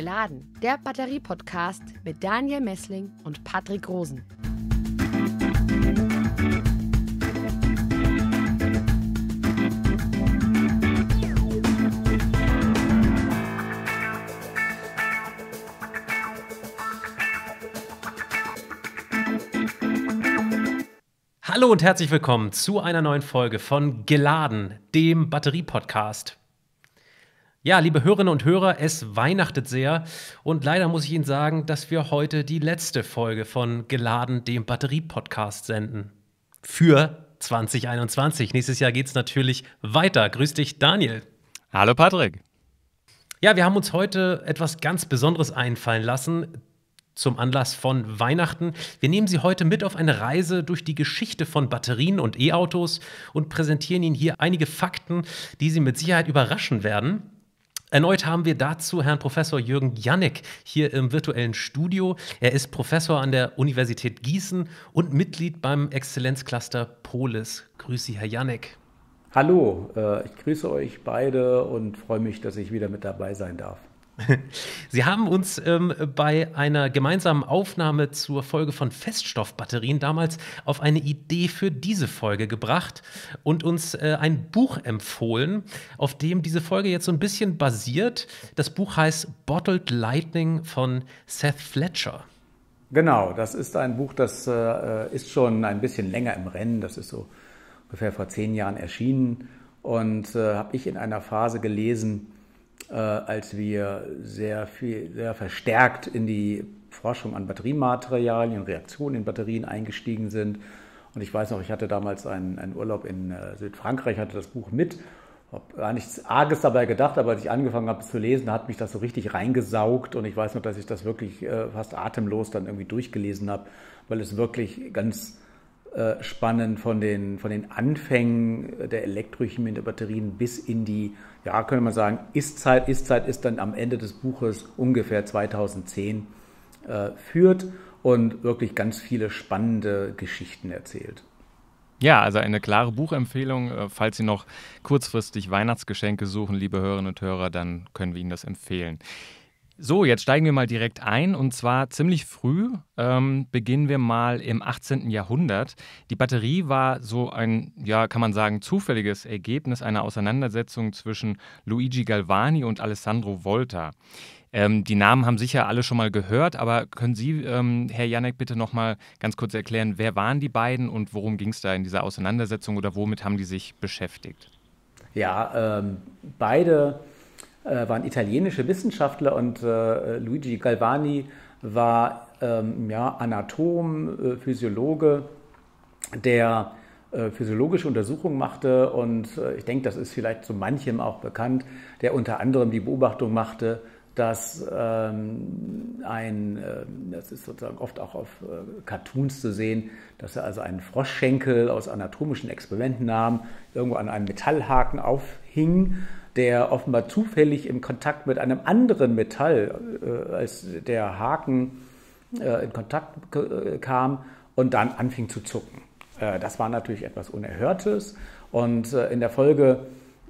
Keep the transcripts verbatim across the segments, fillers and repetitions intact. Geladen, der Batterie-Podcast mit Daniel Messling und Patrick Rosen. Hallo und herzlich willkommen zu einer neuen Folge von Geladen, dem Batterie-Podcast. Ja, liebe Hörerinnen und Hörer, es weihnachtet sehr und leider muss ich Ihnen sagen, dass wir heute die letzte Folge von Geladen, dem Batterie-Podcast senden. Für zwanzig einundzwanzig. Nächstes Jahr geht es natürlich weiter. Grüß dich, Daniel. Hallo, Patrick. Ja, wir haben uns heute etwas ganz Besonderes einfallen lassen. Zum Anlass von Weihnachten. Wir nehmen Sie heute mit auf eine Reise durch die Geschichte von Batterien und E-Autos und präsentieren Ihnen hier einige Fakten, die Sie mit Sicherheit überraschen werden. Erneut haben wir dazu Herrn Professor Jürgen Janek hier im virtuellen Studio. Er ist Professor an der Universität Gießen und Mitglied beim Exzellenzcluster Polis. Grüß Sie, Herr Janek. Hallo, ich grüße euch beide und freue mich, dass ich wieder mit dabei sein darf. Sie haben uns ähm, bei einer gemeinsamen Aufnahme zur Folge von Feststoffbatterien damals auf eine Idee für diese Folge gebracht und uns äh, ein Buch empfohlen, auf dem diese Folge jetzt so ein bisschen basiert. Das Buch heißt Bottled Lightning von Seth Fletcher. Genau, das ist ein Buch, das äh, ist schon ein bisschen länger im Rennen. Das ist so ungefähr vor zehn Jahren erschienen und äh, habe ich in einer Phase gelesen, Äh, als wir sehr viel, sehr verstärkt in die Forschung an Batteriematerialien und Reaktionen in Batterien eingestiegen sind. Und ich weiß noch, ich hatte damals einen, einen Urlaub in äh, Südfrankreich, hatte das Buch mit, habe gar nichts Arges dabei gedacht, aber als ich angefangen habe zu lesen, hat mich das so richtig reingesaugt. Und ich weiß noch, dass ich das wirklich äh, fast atemlos dann irgendwie durchgelesen habe, weil es wirklich ganz äh, spannend von den, von den Anfängen der Elektrochemie in den Batterien bis in die, ja, könnte man sagen, Ist-Zeit, Ist-Zeit ist dann am Ende des Buches ungefähr zweitausendzehn äh, führt und wirklich ganz viele spannende Geschichten erzählt. Ja, also eine klare Buchempfehlung. Falls Sie noch kurzfristig Weihnachtsgeschenke suchen, liebe Hörerinnen und Hörer, dann können wir Ihnen das empfehlen. So, jetzt steigen wir mal direkt ein und zwar ziemlich früh ähm, beginnen wir mal im achtzehnten Jahrhundert. Die Batterie war so ein, ja, kann man sagen, zufälliges Ergebnis einer Auseinandersetzung zwischen Luigi Galvani und Alessandro Volta. Ähm, die Namen haben sicher alle schon mal gehört, aber können Sie, ähm, Herr Janek, bitte noch mal ganz kurz erklären, wer waren die beiden und worum ging es da in dieser Auseinandersetzung oder womit haben die sich beschäftigt? Ja, ähm, beide waren italienische Wissenschaftler und äh, Luigi Galvani war ähm, ja, Anatom, äh, Physiologe, der äh, physiologische Untersuchungen machte und äh, ich denke, das ist vielleicht so manchem auch bekannt, der unter anderem die Beobachtung machte, dass ähm, ein, äh, das ist sozusagen oft auch auf äh, Cartoons zu sehen, dass er also einen Froschschenkel aus anatomischen Experimenten nahm, irgendwo an einem Metallhaken aufhing, der offenbar zufällig im Kontakt mit einem anderen Metall, äh, als der Haken äh, in Kontakt äh, kam und dann anfing zu zucken. Äh, das war natürlich etwas Unerhörtes und äh, in der Folge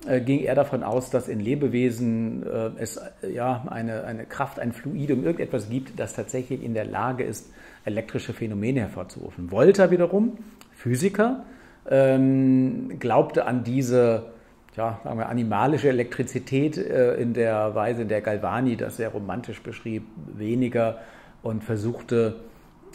äh, ging er davon aus, dass in Lebewesen äh, es äh, ja, eine, eine Kraft, ein Fluidum, irgendetwas gibt, das tatsächlich in der Lage ist, elektrische Phänomene hervorzurufen. Volta wiederum, Physiker, ähm, glaubte an diese Ja, sagen wir, animalische Elektrizität äh, in der Weise, in der Galvani das sehr romantisch beschrieb, weniger und versuchte,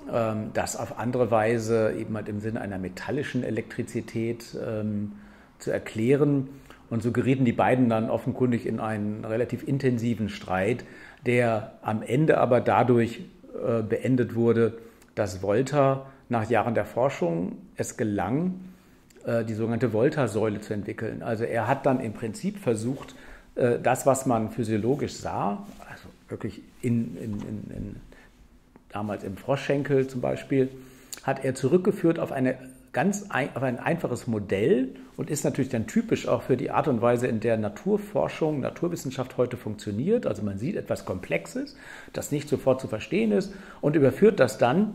ähm, das auf andere Weise eben halt im Sinne einer metallischen Elektrizität ähm, zu erklären. Und so gerieten die beiden dann offenkundig in einen relativ intensiven Streit, der am Ende aber dadurch äh, beendet wurde, dass Volta nach Jahren der Forschung es gelang, die sogenannte Volta-Säule zu entwickeln. Also er hat dann im Prinzip versucht, das, was man physiologisch sah, also wirklich in, in, in, in, damals im Froschschenkel zum Beispiel, hat er zurückgeführt auf, eine ganz ein, auf ein einfaches Modell und ist natürlich dann typisch auch für die Art und Weise, in der Naturforschung, Naturwissenschaft heute funktioniert. Also man sieht etwas Komplexes, das nicht sofort zu verstehen ist und überführt das dann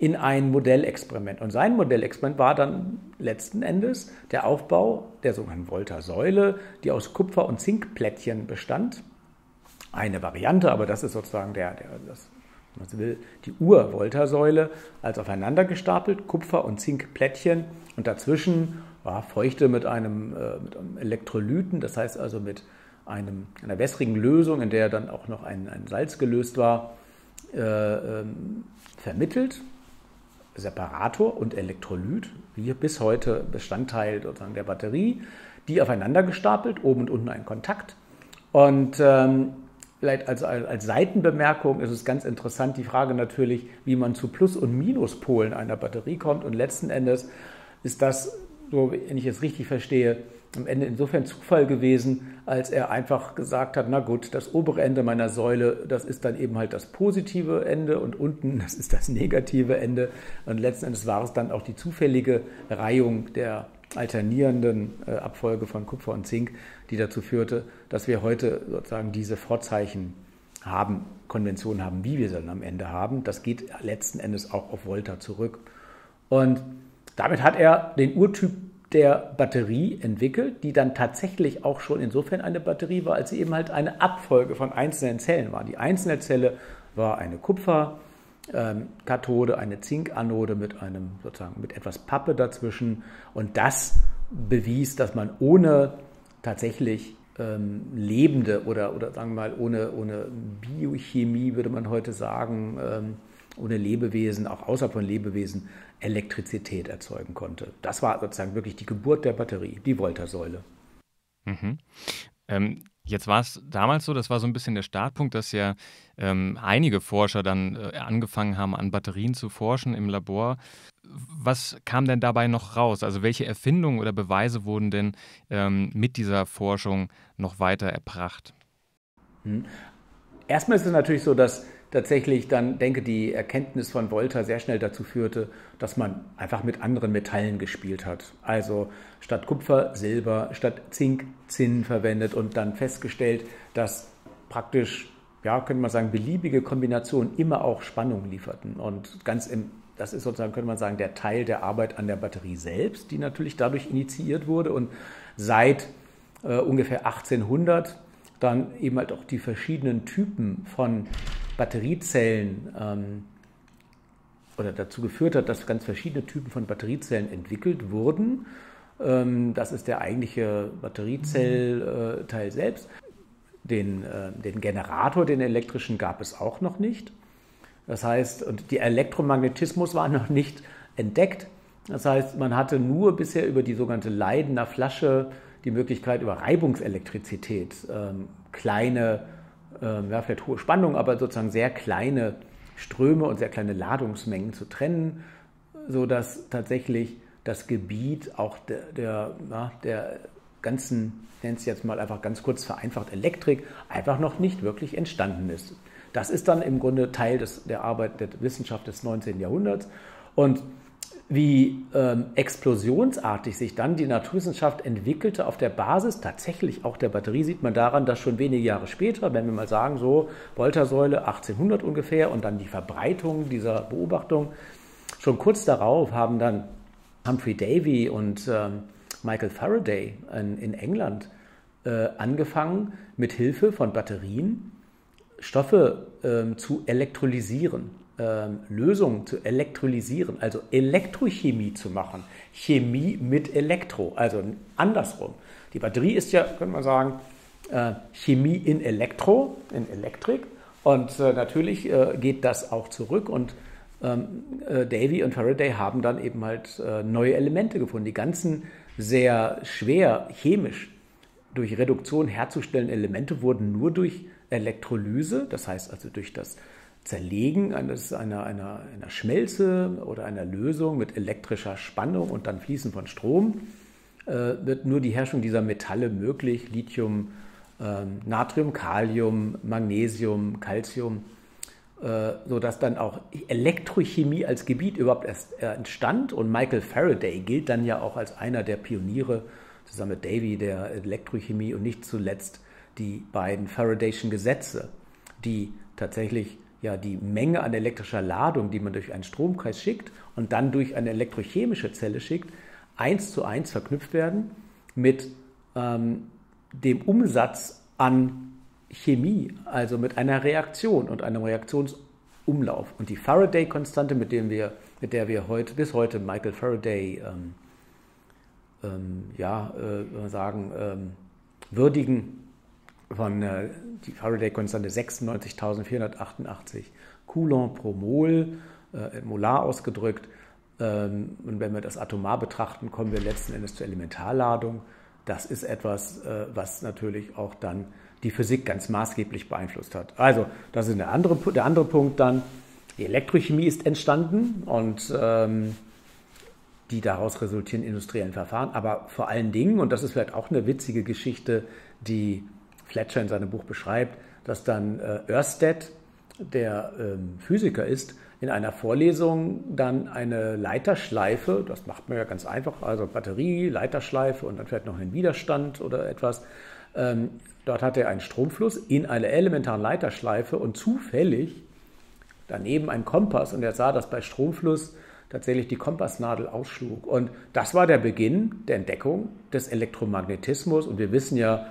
in ein Modellexperiment. Und sein Modellexperiment war dann letzten Endes der Aufbau der sogenannten Volta-Säule, die aus Kupfer- und Zinkplättchen bestand eine Variante, aber das ist sozusagen der, der das, was man will, die Ur-Volta-Säule als aufeinander gestapelt, Kupfer- und Zinkplättchen und dazwischen war Feuchte mit einem, äh, mit einem Elektrolyten, das heißt also mit einem, einer wässrigen Lösung, in der dann auch noch ein, ein Salz gelöst war, äh, ähm, vermittelt. Separator und Elektrolyt, wie bis heute Bestandteil sozusagen der Batterie, die aufeinander gestapelt, oben und unten ein Kontakt. Und ähm, vielleicht als, als Seitenbemerkung ist es ganz interessant, die Frage natürlich, wie man zu Plus- und Minuspolen einer Batterie kommt. Und letzten Endes ist das, so wenn ich es richtig verstehe, am Ende insofern Zufall gewesen, als er einfach gesagt hat, na gut, das obere Ende meiner Säule, das ist dann eben halt das positive Ende und unten, das ist das negative Ende. Und letzten Endes war es dann auch die zufällige Reihung der alternierenden äh, Abfolge von Kupfer und Zink, die dazu führte, dass wir heute sozusagen diese Vorzeichen haben, Konventionen haben, wie wir sie dann am Ende haben. Das geht letzten Endes auch auf Volta zurück. Und damit hat er den Urtyp der Batterie entwickelt, die dann tatsächlich auch schon insofern eine Batterie war, als sie eben halt eine Abfolge von einzelnen Zellen war. Die einzelne Zelle war eine Kupferkathode, eine Zinkanode mit einem sozusagen mit etwas Pappe dazwischen und das bewies, dass man ohne tatsächlich ähm, lebende oder, oder sagen wir mal ohne, ohne Biochemie, würde man heute sagen, ähm, ohne Lebewesen, auch außerhalb von Lebewesen, Elektrizität erzeugen konnte. Das war sozusagen wirklich die Geburt der Batterie, die Volta-Säule. Mhm. Ähm, jetzt war es damals so, das war so ein bisschen der Startpunkt, dass ja ähm, einige Forscher dann äh, angefangen haben, an Batterien zu forschen im Labor. Was kam denn dabei noch raus? Also welche Erfindungen oder Beweise wurden denn ähm, mit dieser Forschung noch weiter erbracht? Mhm. Erstmal ist es natürlich so, dass tatsächlich dann, denke ich, die Erkenntnis von Volta sehr schnell dazu führte, dass man einfach mit anderen Metallen gespielt hat. Also statt Kupfer Silber, statt Zink Zinn verwendet und dann festgestellt, dass praktisch, ja, könnte man sagen, beliebige Kombinationen immer auch Spannung lieferten. Und ganz im, das ist sozusagen, könnte man sagen, der Teil der Arbeit an der Batterie selbst, die natürlich dadurch initiiert wurde und seit äh, ungefähr achtzehnhundert dann eben halt auch die verschiedenen Typen von Batteriezellen ähm, oder dazu geführt hat, dass ganz verschiedene Typen von Batteriezellen entwickelt wurden. Ähm, das ist der eigentliche Batteriezellteil äh, selbst. Den, äh, den Generator, den elektrischen, gab es auch noch nicht. Das heißt, und der Elektromagnetismus war noch nicht entdeckt. Das heißt, man hatte nur bisher über die sogenannte Leidener Flasche die Möglichkeit, über Reibungselektrizität ähm, kleine, ähm, ja, vielleicht hohe Spannung, aber sozusagen sehr kleine Ströme und sehr kleine Ladungsmengen zu trennen, sodass tatsächlich das Gebiet auch der, der, ja, der ganzen, nenn's jetzt mal einfach ganz kurz vereinfacht, Elektrik, einfach noch nicht wirklich entstanden ist. Das ist dann im Grunde Teil des, der Arbeit der Wissenschaft des neunzehnten Jahrhunderts und wie ähm, explosionsartig sich dann die Naturwissenschaft entwickelte auf der Basis tatsächlich auch der Batterie, sieht man daran, dass schon wenige Jahre später, wenn wir mal sagen, so Volta-Säule achtzehnhundert ungefähr und dann die Verbreitung dieser Beobachtung, schon kurz darauf haben dann Humphrey Davy und ähm, Michael Faraday in, in England äh, angefangen, mit Hilfe von Batterien Stoffe ähm, zu elektrolysieren. Ähm, Lösungen zu elektrolysieren, also Elektrochemie zu machen. Chemie mit Elektro, also andersrum. Die Batterie ist ja, könnte man sagen, äh, Chemie in Elektro, in Elektrik. Und äh, natürlich äh, geht das auch zurück. Und ähm, äh, Davy und Faraday haben dann eben halt äh, neue Elemente gefunden. Die ganzen sehr schwer chemisch durch Reduktion herzustellenden Elemente wurden nur durch Elektrolyse, das heißt also durch das Zerlegen eines, einer, einer, einer Schmelze oder einer Lösung mit elektrischer Spannung und dann Fließen von Strom äh, wird nur die Herstellung dieser Metalle möglich. Lithium, äh, Natrium, Kalium, Magnesium, Calcium, äh, sodass dann auch Elektrochemie als Gebiet überhaupt erst äh, entstand. Und Michael Faraday gilt dann ja auch als einer der Pioniere, zusammen mit Davy, der Elektrochemie und nicht zuletzt die beiden Faraday'schen Gesetze, die tatsächlich ja die Menge an elektrischer Ladung, die man durch einen Stromkreis schickt und dann durch eine elektrochemische Zelle schickt, eins zu eins verknüpft werden mit ähm, dem Umsatz an Chemie, also mit einer Reaktion und einem Reaktionsumlauf. Und die Faraday-Konstante, mit, mit der wir heute, bis heute Michael Faraday ähm, ähm, ja, äh, sagen, ähm, würdigen, von äh, die Faraday-Konstante sechsundneunzigtausendvierhundertachtundachtzig Coulomb pro Mol, äh, molar ausgedrückt. Ähm, und wenn wir das atomar betrachten, kommen wir letzten Endes zur Elementarladung. Das ist etwas, äh, was natürlich auch dann die Physik ganz maßgeblich beeinflusst hat. Also das ist der andere, der andere Punkt dann. Die Elektrochemie ist entstanden und ähm, die daraus resultierenden industriellen Verfahren. Aber vor allen Dingen, und das ist vielleicht auch eine witzige Geschichte, die Fletcher in seinem Buch beschreibt, dass dann äh, Ørsted, der ähm, Physiker ist, in einer Vorlesung dann eine Leiterschleife, das macht man ja ganz einfach, also Batterie, Leiterschleife und dann vielleicht noch einen Widerstand oder etwas. Ähm, dort hat er einen Stromfluss in einer elementaren Leiterschleife und zufällig daneben einen Kompass und er sah, dass bei Stromfluss tatsächlich die Kompassnadel ausschlug. Und das war der Beginn der Entdeckung des Elektromagnetismus und wir wissen ja,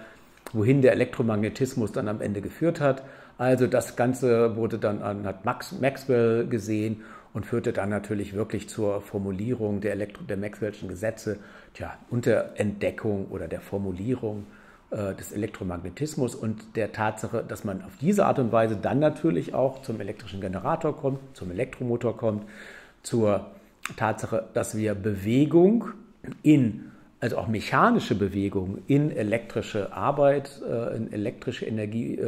wohin der Elektromagnetismus dann am Ende geführt hat. Also das Ganze wurde dann an, hat Max, Maxwell gesehen und führte dann natürlich wirklich zur Formulierung der, Elektro, der Maxwell'schen Gesetze, tja, und der Entdeckung oder der Formulierung äh, des Elektromagnetismus und der Tatsache, dass man auf diese Art und Weise dann natürlich auch zum elektrischen Generator kommt, zum Elektromotor kommt, zur Tatsache, dass wir Bewegung in also auch mechanische Bewegung in elektrische Arbeit, in elektrische Energie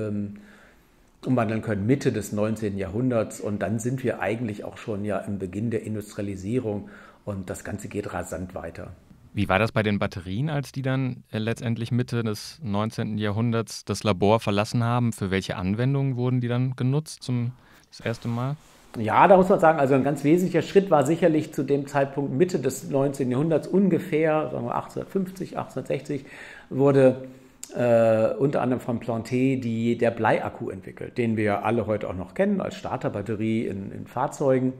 umwandeln können, Mitte des neunzehnten Jahrhunderts. Und dann sind wir eigentlich auch schon ja im Beginn der Industrialisierung und das Ganze geht rasant weiter. Wie war das bei den Batterien, als die dann letztendlich Mitte des neunzehnten Jahrhunderts das Labor verlassen haben? Für welche Anwendungen wurden die dann genutzt zum das erste Mal? Ja, da muss man sagen, also ein ganz wesentlicher Schritt war sicherlich zu dem Zeitpunkt Mitte des neunzehnten Jahrhunderts ungefähr, sagen wir achtzehnhundertfünfzig, achtzehnhundertsechzig, wurde äh, unter anderem von Planté die, der Bleiakku entwickelt, den wir alle heute auch noch kennen als Starterbatterie in, in Fahrzeugen.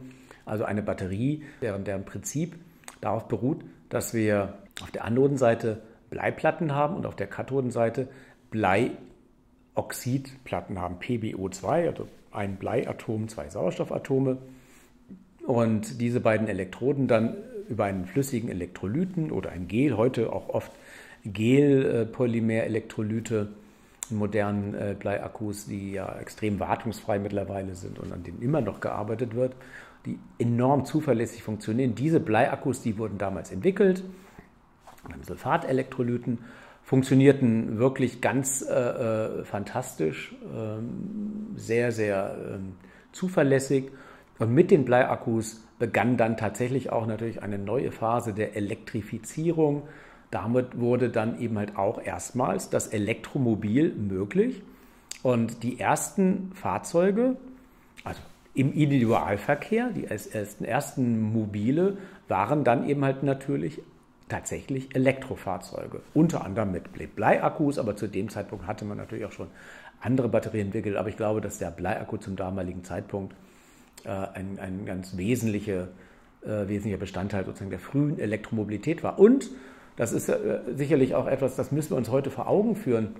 Also eine Batterie, deren, deren Prinzip darauf beruht, dass wir auf der Anodenseite Bleiplatten haben und auf der Kathodenseite Bleioxidplatten haben, P B O zwei, also ein Bleiatom, zwei Sauerstoffatome und diese beiden Elektroden dann über einen flüssigen Elektrolyten oder ein Gel, heute auch oft Gel-Polymer-Elektrolyte in modernen Bleiakkus, die ja extrem wartungsfrei mittlerweile sind und an denen immer noch gearbeitet wird, die enorm zuverlässig funktionieren. Diese Bleiakkus, die wurden damals entwickelt, mit Sulfatelektrolyten, funktionierten wirklich ganz äh, fantastisch, ähm, sehr, sehr ähm, zuverlässig. Und mit den Bleiakkus begann dann tatsächlich auch natürlich eine neue Phase der Elektrifizierung. Damit wurde dann eben halt auch erstmals das Elektromobil möglich. Und die ersten Fahrzeuge, also im Individualverkehr, die ersten, ersten Mobile, waren dann eben halt natürlich tatsächlich Elektrofahrzeuge, unter anderem mit Bleiakkus, aber zu dem Zeitpunkt hatte man natürlich auch schon andere Batterien entwickelt, aber ich glaube, dass der Bleiakku zum damaligen Zeitpunkt äh, ein, ein ganz wesentlicher, äh, wesentlicher Bestandteil sozusagen der frühen Elektromobilität war. Und das ist äh, sicherlich auch etwas, das müssen wir uns heute vor Augen führen.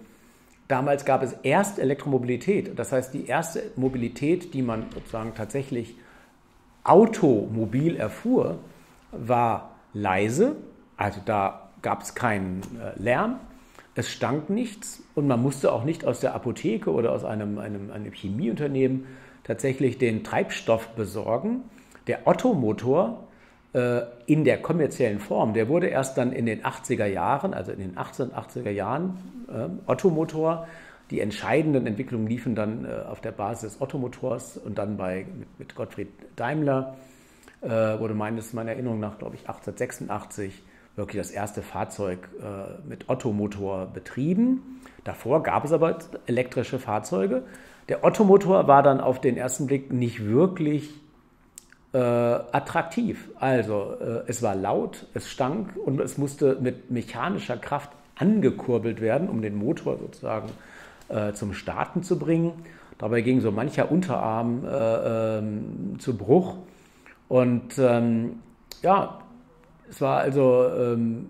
Damals gab es erst Elektromobilität, das heißt die erste Mobilität, die man sozusagen tatsächlich automobil erfuhr, war leise. Also da gab es keinen Lärm, es stank nichts und man musste auch nicht aus der Apotheke oder aus einem, einem, einem Chemieunternehmen tatsächlich den Treibstoff besorgen. Der Ottomotor äh, in der kommerziellen Form, der wurde erst dann in den achtziger Jahren, also in den achtzehnhundertachtziger Jahren, äh, Ottomotor. Die entscheidenden Entwicklungen liefen dann äh, auf der Basis des Ottomotors und dann bei, mit, mit Gottfried Daimler äh, wurde meines, meiner Erinnerung nach, glaube ich, achtzehnhundertsechsundachtzig wirklich das erste Fahrzeug äh, mit Ottomotor betrieben. Davor gab es aber elektrische Fahrzeuge. Der Ottomotor war dann auf den ersten Blick nicht wirklich äh, attraktiv. Also äh, es war laut, es stank und es musste mit mechanischer Kraft angekurbelt werden, um den Motor sozusagen äh, zum Starten zu bringen. Dabei ging so mancher Unterarm äh, äh, zu Bruch. Und ähm, ja, Es war also ähm,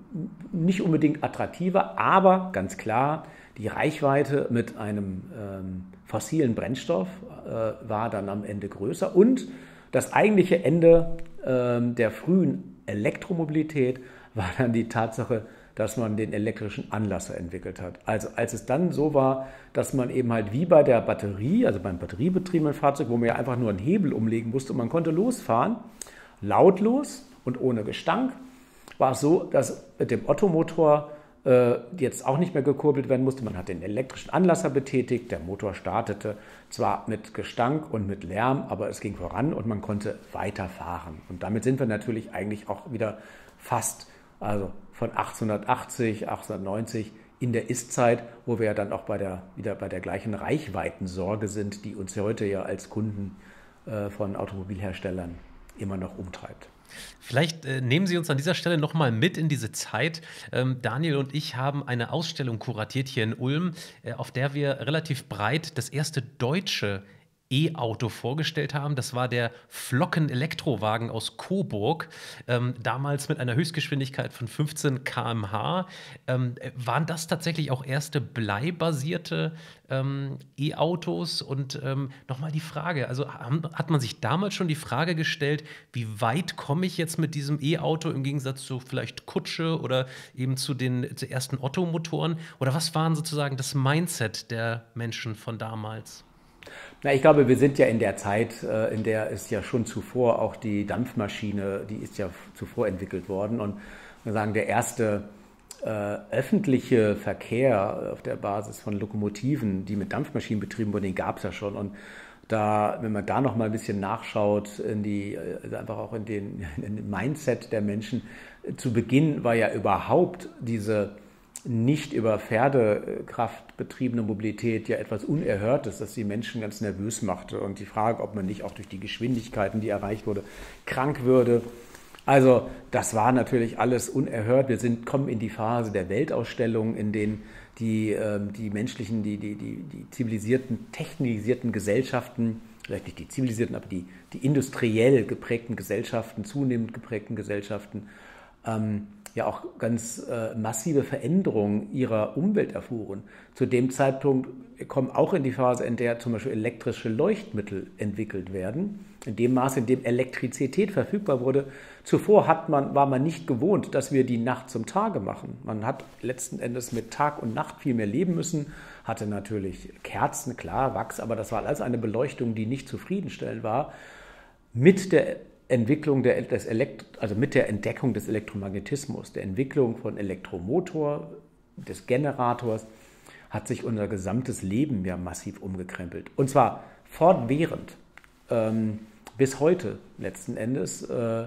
nicht unbedingt attraktiver, aber ganz klar, die Reichweite mit einem ähm, fossilen Brennstoff äh, war dann am Ende größer. Und das eigentliche Ende äh, der frühen Elektromobilität war dann die Tatsache, dass man den elektrischen Anlasser entwickelt hat. Also als es dann so war, dass man eben halt wie bei der Batterie, also beim batteriebetriebenen Fahrzeug, wo man ja einfach nur einen Hebel umlegen musste und man konnte losfahren, lautlos und ohne Gestank, war es so, dass mit dem Ottomotor äh, jetzt auch nicht mehr gekurbelt werden musste. Man hat den elektrischen Anlasser betätigt, der Motor startete zwar mit Gestank und mit Lärm, aber es ging voran und man konnte weiterfahren. Und damit sind wir natürlich eigentlich auch wieder fast, also von achtzehnhundertachtzig, achtzehnhundertneunzig in der Ist-Zeit, wo wir ja dann auch bei der, wieder bei der gleichen Reichweitensorge sind, die uns heute ja als Kunden äh, von Automobilherstellern immer noch umtreibt. Vielleicht äh, nehmen Sie uns an dieser Stelle nochmal mit in diese Zeit. Ähm, Daniel und ich haben eine Ausstellung kuratiert hier in Ulm, äh, auf der wir relativ breit das erste deutsche E-Auto vorgestellt haben. Das war der Flocken-Elektrowagen aus Coburg, ähm, damals mit einer Höchstgeschwindigkeit von fünfzehn Kilometer pro Stunde. Ähm, waren das tatsächlich auch erste bleibasierte ähm, E-Autos? Und ähm, nochmal die Frage, also haben, hat man sich damals schon die Frage gestellt, wie weit komme ich jetzt mit diesem E-Auto im Gegensatz zu vielleicht Kutsche oder eben zu den zu ersten Ottomotoren? Oder was waren sozusagen das Mindset der Menschen von damals? Na, ich glaube, wir sind ja in der Zeit, in der ist ja schon zuvor auch die Dampfmaschine, die ist ja zuvor entwickelt worden. Und wir sagen, der erste äh, öffentliche Verkehr auf der Basis von Lokomotiven, die mit Dampfmaschinen betrieben wurden, den gab es ja schon. Und da, wenn man da noch mal ein bisschen nachschaut, in die, also einfach auch in den, in den Mindset der Menschen, zu Beginn war ja überhaupt diese nicht über Pferdekraft betriebene Mobilität ja etwas Unerhörtes, das die Menschen ganz nervös machte. Und die Frage, ob man nicht auch durch die Geschwindigkeiten, die erreicht wurde, krank würde. Also das war natürlich alles unerhört. Wir sind, kommen in die Phase der Weltausstellung, in denen die, äh, die menschlichen, die, die, die, die zivilisierten, technisierten Gesellschaften, vielleicht nicht die zivilisierten, aber die, die industriell geprägten Gesellschaften, zunehmend geprägten Gesellschaften, ähm, ja auch ganz äh, massive Veränderungen ihrer Umwelt erfuhren. Zu dem Zeitpunkt kommen auch in die Phase, in der zum Beispiel elektrische Leuchtmittel entwickelt werden, in dem Maße, in dem Elektrizität verfügbar wurde. Zuvor hat man, war man nicht gewohnt, dass wir die Nacht zum Tage machen. Man hat letzten Endes mit Tag und Nacht viel mehr leben müssen, hatte natürlich Kerzen, klar, Wachs, aber das war alles eine Beleuchtung, die nicht zufriedenstellend war. Mit der Entwicklung der, des Elekt, also mit der Entdeckung des Elektromagnetismus, der Entwicklung von Elektromotor, des Generators, hat sich unser gesamtes Leben ja massiv umgekrempelt. Und zwar fortwährend, ähm, bis heute letzten Endes. Äh,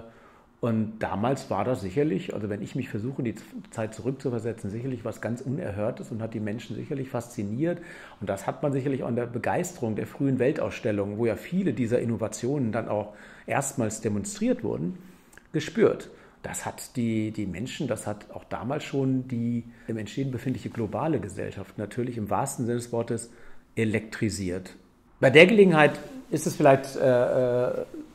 und damals war das sicherlich, also wenn ich mich versuche, die Zeit zurückzuversetzen, sicherlich was ganz Unerhörtes und hat die Menschen sicherlich fasziniert. Und das hat man sicherlich auch in der Begeisterung der frühen Weltausstellungen, wo ja viele dieser Innovationen dann auch erstmals demonstriert wurden, gespürt. Das hat die, die Menschen, das hat auch damals schon die im Entstehen befindliche globale Gesellschaft natürlich im wahrsten Sinne des Wortes elektrisiert. Bei der Gelegenheit ist es vielleicht äh,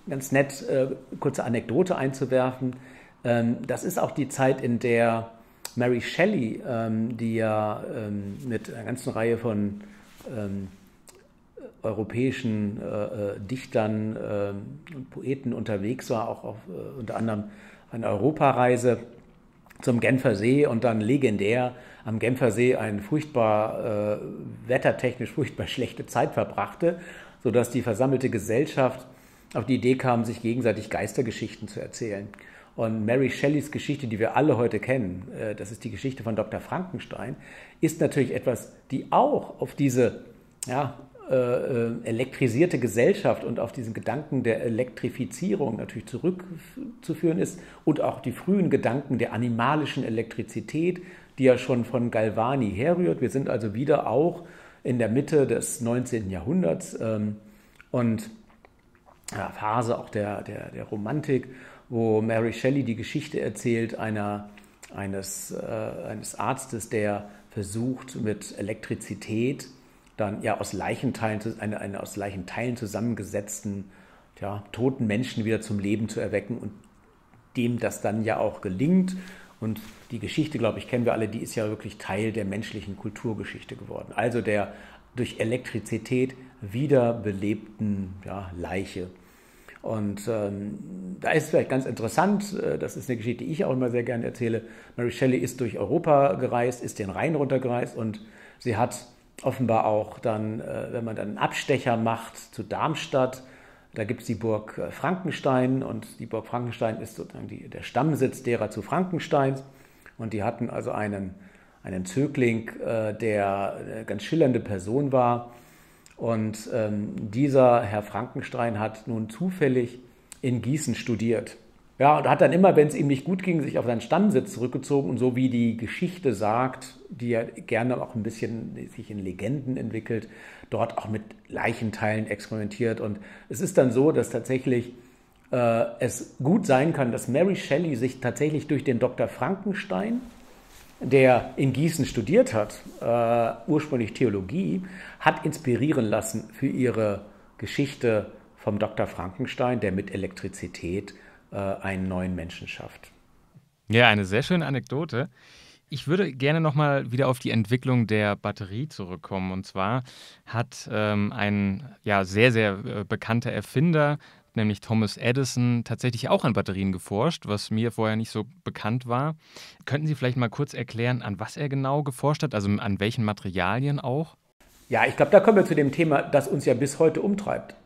ganz nett, äh, kurze Anekdote einzuwerfen. Ähm, das ist auch die Zeit, in der Mary Shelley, ähm, die ja ähm, mit einer ganzen Reihe von ähm, europäischen äh, Dichtern äh, und Poeten unterwegs war, auch auf, äh, unter anderem eine Europareise zum Genfersee und dann legendär am Genfersee eine furchtbar, äh, wettertechnisch furchtbar schlechte Zeit verbrachte, sodass die versammelte Gesellschaft auf die Idee kam, sich gegenseitig Geistergeschichten zu erzählen. Und Mary Shelleys Geschichte, die wir alle heute kennen, äh, das ist die Geschichte von Doktor Frankenstein, ist natürlich etwas, die auch auf diese, ja, elektrisierte Gesellschaft und auf diesen Gedanken der Elektrifizierung natürlich zurückzuführen ist und auch die frühen Gedanken der animalischen Elektrizität, die ja schon von Galvani herrührt. Wir sind also wieder auch in der Mitte des neunzehnten Jahrhunderts ähm, und ja, Phase auch der, der, der Romantik, wo Mary Shelley die Geschichte erzählt einer, eines, äh, eines Arztes, der versucht mit Elektrizität dann ja aus Leichenteilen, eine, eine aus Leichenteilen zusammengesetzten, ja, toten Menschen wieder zum Leben zu erwecken und dem das dann ja auch gelingt. Und die Geschichte, glaube ich, kennen wir alle, die ist ja wirklich Teil der menschlichen Kulturgeschichte geworden. Also der durch Elektrizität wiederbelebten ja, Leiche. Und ähm, da ist vielleicht ganz interessant, äh, das ist eine Geschichte, die ich auch immer sehr gerne erzähle, Mary Shelley ist durch Europa gereist, ist den Rhein runtergereist und sie hat offenbar auch dann, äh, wenn man dann einen Abstecher macht zu Darmstadt, da gibt es die Burg äh, Frankenstein und die Burg Frankenstein ist sozusagen die, der Stammsitz derer zu Frankensteins und die hatten also einen, einen Zögling, äh, der eine ganz schillernde Person war. Und ähm, dieser Herr Frankenstein hat nun zufällig in Gießen studiert. Ja, und hat dann immer, wenn es ihm nicht gut ging, sich auf seinen Stammsitz zurückgezogen. Und so wie die Geschichte sagt, die ja gerne auch ein bisschen sich in Legenden entwickelt, dort auch mit Leichenteilen experimentiert. Und es ist dann so, dass tatsächlich äh, es gut sein kann, dass Mary Shelley sich tatsächlich durch den Doktor Frankenstein, der in Gießen studiert hat, äh, ursprünglich Theologie, hat inspirieren lassen für ihre Geschichte vom Doktor Frankenstein, der mit Elektrizität äh, einen neuen Menschen schafft. Ja, eine sehr schöne Anekdote. Ich würde gerne nochmal wieder auf die Entwicklung der Batterie zurückkommen. Und zwar hat ähm, ein ja, sehr, sehr äh, bekannter Erfinder, nämlich Thomas Edison, tatsächlich auch an Batterien geforscht, was mir vorher nicht so bekannt war. Könnten Sie vielleicht mal kurz erklären, an was er genau geforscht hat, also an welchen Materialien auch? Ja, ich glaube, da kommen wir zu dem Thema, das uns ja bis heute umtreibt.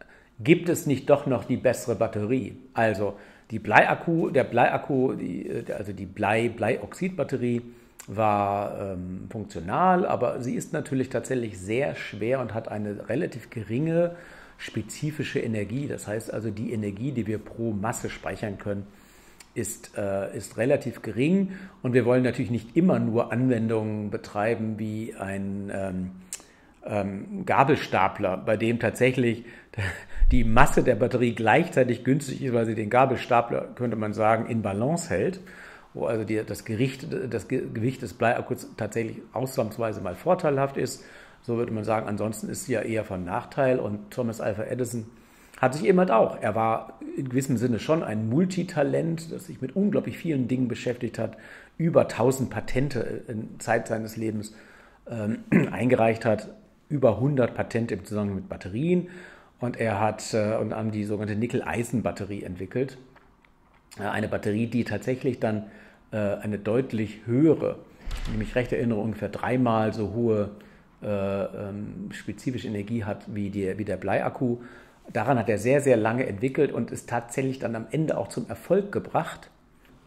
Gibt es nicht doch noch die bessere Batterie? Also die Bleiakku, der Bleiakku, die, also die Blei, Bleioxid-Batterie war ähm, funktional, aber sie ist natürlich tatsächlich sehr schwer und hat eine relativ geringe spezifische Energie, das heißt also die Energie, die wir pro Masse speichern können, ist, äh, ist relativ gering und wir wollen natürlich nicht immer nur Anwendungen betreiben wie ein ähm, ähm, Gabelstapler, bei dem tatsächlich die Masse der Batterie gleichzeitig günstig ist, weil sie den Gabelstapler, könnte man sagen, in Balance hält, wo also die, das, Gericht, das Gewicht des Bleiakkus tatsächlich ausnahmsweise mal vorteilhaft ist. So würde man sagen, ansonsten ist sie ja eher von Nachteil und Thomas Alva Edison hat sich eben halt auch. Er war in gewissem Sinne schon ein Multitalent, das sich mit unglaublich vielen Dingen beschäftigt hat, über tausend Patente in Zeit seines Lebens ähm, eingereicht hat, über hundert Patente im Zusammenhang mit Batterien und er hat äh, und haben die sogenannte Nickel-Eisen-Batterie entwickelt. Äh, eine Batterie, die tatsächlich dann äh, eine deutlich höhere, wenn ich mich recht erinnere, ungefähr dreimal so hohe Äh, ähm, spezifische Energie hat wie, die, wie der Bleiakku. Daran hat er sehr, sehr lange entwickelt und ist tatsächlich dann am Ende auch zum Erfolg gebracht.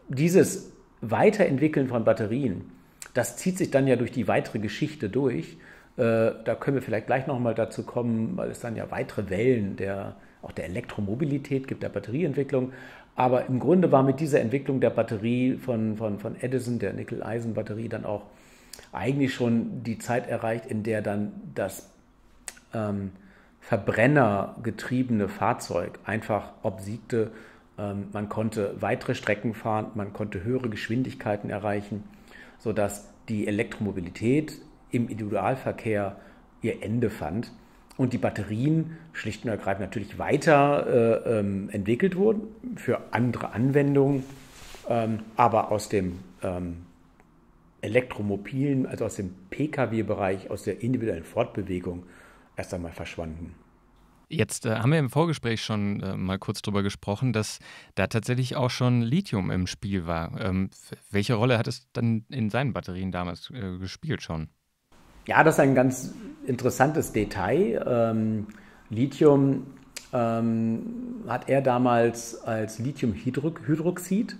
Dieses Weiterentwickeln von Batterien, das zieht sich dann ja durch die weitere Geschichte durch. Äh, da können wir vielleicht gleich nochmal dazu kommen, weil es dann ja weitere Wellen der, auch der Elektromobilität gibt, der Batterieentwicklung. Aber im Grunde war mit dieser Entwicklung der Batterie von, von, von Edison, der Nickel-Eisen-Batterie, dann auch eigentlich schon die Zeit erreicht, in der dann das ähm, verbrennergetriebene Fahrzeug einfach obsiegte. Ähm, man konnte weitere Strecken fahren, man konnte höhere Geschwindigkeiten erreichen, sodass die Elektromobilität im Individualverkehr ihr Ende fand und die Batterien schlicht und ergreifend natürlich weiter äh, ähm, entwickelt wurden für andere Anwendungen, ähm, aber aus dem ähm, Elektromobilen, also aus dem P K W-Bereich, aus der individuellen Fortbewegung erst einmal verschwanden. Jetzt äh, haben wir im Vorgespräch schon äh, mal kurz drüber gesprochen, dass da tatsächlich auch schon Lithium im Spiel war. Ähm, welche Rolle hat es dann in seinen Batterien damals äh, gespielt schon? Ja, das ist ein ganz interessantes Detail. Ähm, Lithium ähm, hat er damals als Lithiumhydroxid.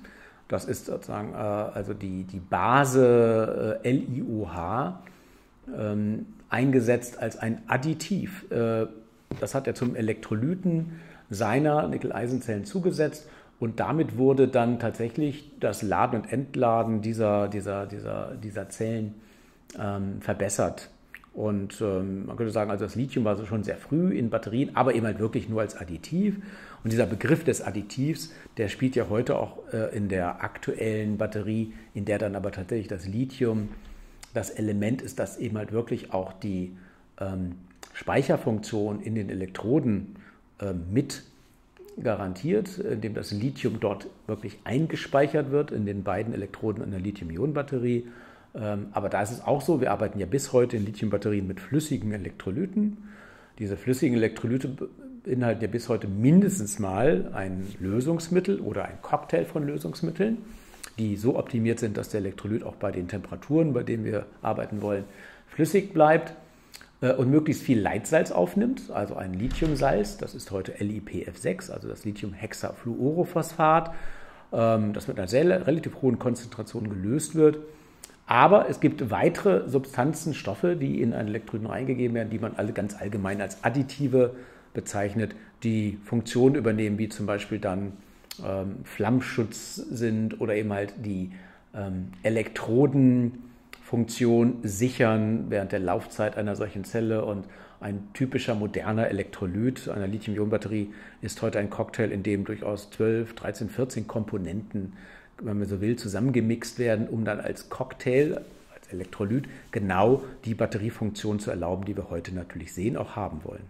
Das ist sozusagen äh, also die, die Base äh, L I O H ähm, eingesetzt als ein Additiv. Äh, das hat er zum Elektrolyten seiner Nickel-Eisen-Zellen zugesetzt und damit wurde dann tatsächlich das Laden und Entladen dieser, dieser, dieser, dieser Zellen ähm, verbessert. Und ähm, man könnte sagen, also das Lithium war so schon sehr früh in Batterien, aber eben halt wirklich nur als Additiv. Und dieser Begriff des Additivs, der spielt ja heute auch äh, in der aktuellen Batterie, in der dann aber tatsächlich das Lithium das Element ist, das eben halt wirklich auch die ähm, Speicherfunktion in den Elektroden äh, mit garantiert, indem das Lithium dort wirklich eingespeichert wird in den beiden Elektroden einer Lithium-Ionen-Batterie. Aber da ist es auch so, wir arbeiten ja bis heute in Lithium-Batterien mit flüssigen Elektrolyten. Diese flüssigen Elektrolyte beinhalten ja bis heute mindestens mal ein Lösungsmittel oder ein Cocktail von Lösungsmitteln, die so optimiert sind, dass der Elektrolyt auch bei den Temperaturen, bei denen wir arbeiten wollen, flüssig bleibt und möglichst viel Leitsalz aufnimmt, also ein Lithiumsalz, das ist heute L I P F sechs, also das Lithium-Hexafluorophosphat, das mit einer sehr, relativ hohen Konzentration gelöst wird. Aber es gibt weitere Substanzen, Stoffe, die in einen Elektrolyten reingegeben werden, die man alle ganz allgemein als Additive bezeichnet, die Funktionen übernehmen, wie zum Beispiel dann ähm, Flammschutz sind oder eben halt die ähm, Elektrodenfunktion sichern während der Laufzeit einer solchen Zelle. Und ein typischer moderner Elektrolyt einer Lithium-Ionen-Batterie ist heute ein Cocktail, in dem durchaus zwölf, dreizehn, vierzehn Komponenten, wenn man so will, zusammengemixt werden, um dann als Cocktail, als Elektrolyt, genau die Batteriefunktion zu erlauben, die wir heute natürlich sehen, auch haben wollen.